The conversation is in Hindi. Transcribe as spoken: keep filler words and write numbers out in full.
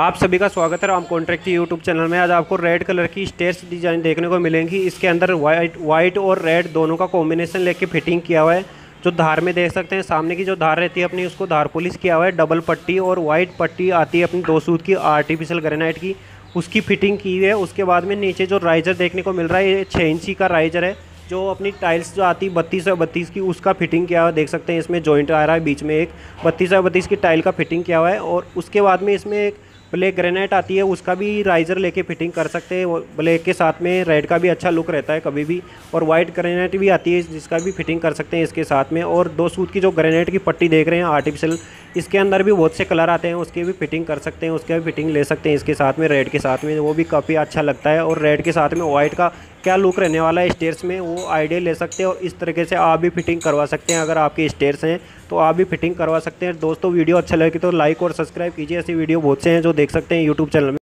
आप सभी का स्वागत है राम कॉन्ट्रैक्ट की यूट्यूब चैनल में। आज आपको रेड कलर की स्टेयर्स डिजाइन देखने को मिलेंगी। इसके अंदर वाइट वाइट और रेड दोनों का कॉम्बिनेशन लेके फिटिंग किया हुआ है। जो धार में देख सकते हैं, सामने की जो धार रहती है अपनी, उसको धार पॉलिश किया हुआ है। डबल पट्टी और वाइट पट्टी आती है अपनी दो सूत की आर्टिफिशियल ग्रेनाइट की, उसकी फिटिंग की है। उसके बाद में नीचे जो राइजर देखने को मिल रहा है, ये छः इंची का राइजर है। जो अपनी टाइल्स जो आती है बत्तीस बाय बत्तीस की, उसका फिटिंग किया हुआ देख सकते हैं। इसमें जॉइंट आ रहा है, बीच में एक बत्तीस बाय बत्तीस की टाइल का फिटिंग किया हुआ है। और उसके बाद में इसमें एक ब्लैक ग्रेनाइट आती है, उसका भी राइजर लेके फिटिंग कर सकते हैं। ब्लैक के साथ में रेड का भी अच्छा लुक रहता है कभी भी। और वाइट ग्रेनाइट भी आती है, जिसका भी फिटिंग कर सकते हैं इसके साथ में। और दो सूत की जो ग्रेनाइट की पट्टी देख रहे हैं आर्टिफिशियल, इसके अंदर भी बहुत से कलर आते हैं, उसकी भी फिटिंग कर सकते हैं, उसका भी फिटिंग ले सकते हैं इसके साथ में, रेड के साथ में। वो भी काफ़ी अच्छा लगता है। और रेड के साथ में वाइट का क्या लुक रहने वाला है स्टेयर्स में, वो आइडिया ले सकते हैं। और इस तरीके से आप भी फिटिंग करवा सकते हैं। अगर आपके स्टेयर्स हैं तो आप भी फिटिंग करवा सकते हैं। दोस्तों वीडियो अच्छा लगे तो लाइक और सब्सक्राइब कीजिए। ऐसी वीडियो बहुत से हैं जो देख सकते हैं यूट्यूब चैनल में।